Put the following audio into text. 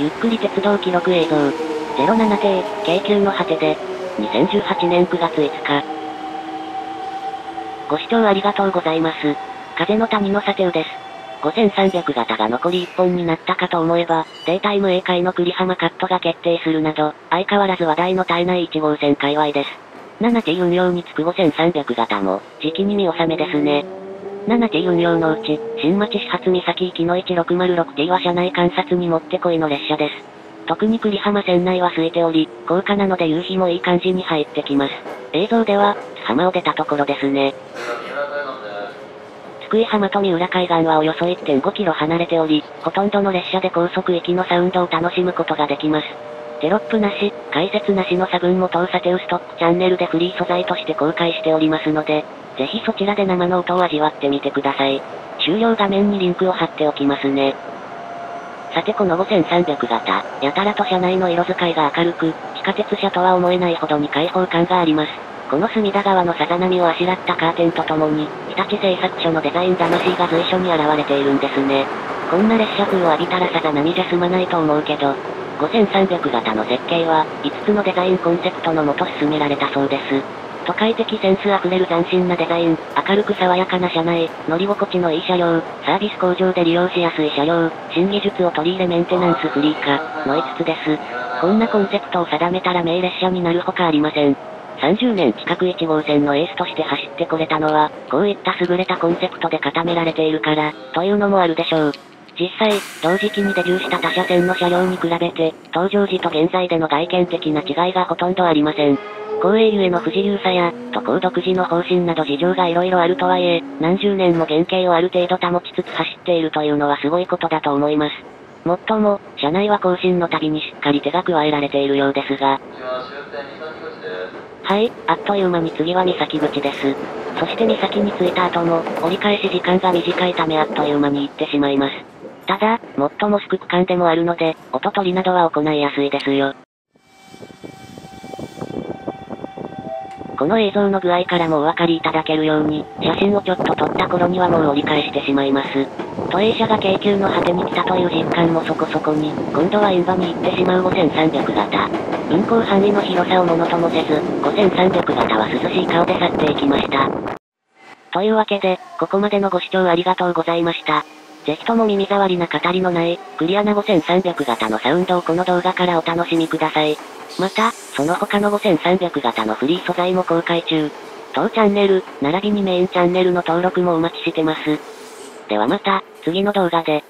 ゆっくり鉄道記録映像 07T、京急の果てで、2018年9月5日。ご視聴ありがとうございます。風の谷のサテウです。5300型が残り1本になったかと思えば、データ MA 界の栗浜カットが決定するなど、相変わらず話題の絶えない1号線界隈です。7T 運用につく5300型も、時期に見納めですね。7T 運用のうち、新町始発岬行きの 1606T は車内観察にもってこいの列車です。特に栗浜線内は空いており、高架なので夕日もいい感じに入ってきます。映像では、津浜を出たところですね。津久井浜と三浦海岸はおよそ 1.5 キロ離れており、ほとんどの列車で高速域のサウンドを楽しむことができます。テロップなし、解説なしの差分も当サテウストックチャンネルでフリー素材として公開しておりますので、ぜひそちらで生の音を味わってみてください。終了画面にリンクを貼っておきますね。さてこの5300型、やたらと車内の色使いが明るく、地下鉄車とは思えないほどに開放感があります。この隅田川のさざ波をあしらったカーテンとともに、日立製作所のデザイン魂が随所に現れているんですね。こんな列車風を浴びたらさざ波じゃ済まないと思うけど、5300型の設計は、5つのデザインコンセプトのもと進められたそうです。都会的センスあふれる斬新なデザイン、明るく爽やかな車内、乗り心地のいい車両、サービス向上で利用しやすい車両、新技術を取り入れメンテナンスフリー化、の5つです。こんなコンセプトを定めたら名列車になるほかありません。30年近く1号線のエースとして走ってこれたのは、こういった優れたコンセプトで固められているから、というのもあるでしょう。実際、同時期にデビューした他車線の車両に比べて、登場時と現在での外見的な違いがほとんどありません。光栄ゆえの不自由さや、都高独自の方針など事情が色々あるとはいえ、何十年も原型をある程度保ちつつ走っているというのはすごいことだと思います。もっとも、車内は更新のたびにしっかり手が加えられているようですが、はい、あっという間に次は三崎口です。そして三崎に着いた後も、折り返し時間が短いためあっという間に行ってしまいます。ただ、最もすく区間でもあるので、音取りなどは行いやすいですよ。この映像の具合からもお分かりいただけるように、写真をちょっと撮った頃にはもう折り返してしまいます。都営車が京急の果てに来たという実感もそこそこに、今度は印旛に行ってしまう5300型。運行範囲の広さをものともせず、5300型は涼しい顔で去っていきました。というわけで、ここまでのご視聴ありがとうございました。ぜひとも耳障りな語りのない、クリアな5300型のサウンドをこの動画からお楽しみください。また、その他の5300型のフリー素材も公開中。当チャンネル、並びにメインチャンネルの登録もお待ちしてます。ではまた、次の動画で。